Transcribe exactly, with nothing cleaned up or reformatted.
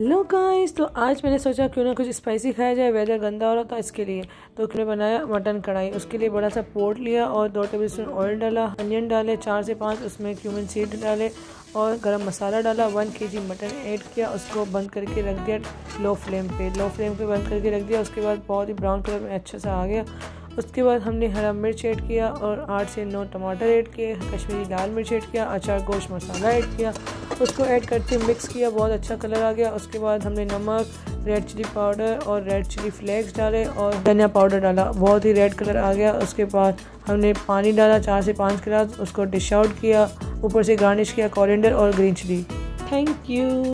लो guys, तो आज मैंने सोचा क्यों ना कुछ स्पाइसी खाया जाए, वेदर गंदा हो रहा था इसके लिए। तो मैंने बनाया मटन कढ़ाई। उसके लिए बड़ा सा पोट लिया और दो टेबल स्पून ऑयल डाला, अनियन डाले चार से पाँच, उसमें क्यूमिन सीड डाले और गरम मसाला डाला। वन केजी मटन ऐड किया, उसको बंद करके रख दिया लो फ्लेम पे। लो फ्लेम पे बंद करके रख दिया। उसके बाद बहुत ही ब्राउन कलर में अच्छा सा आ गया। उसके बाद हमने हरा मिर्च ऐड किया और आठ से नौ टमाटर ऐड किए, कश्मीरी लाल मिर्च ऐड किया, अचार गोश्त मसाला ऐड किया, उसको ऐड करके मिक्स किया। बहुत अच्छा कलर आ गया। उसके बाद हमने नमक, रेड चिली पाउडर और रेड चिली फ्लेक्स डाले और धनिया पाउडर डाला। बहुत ही रेड कलर आ गया। उसके बाद हमने पानी डाला चार से पाँच गिलास, उसको डिश आउट किया, ऊपर से गार्निश किया कोरिएंडर और ग्रीन चिली। Thank you.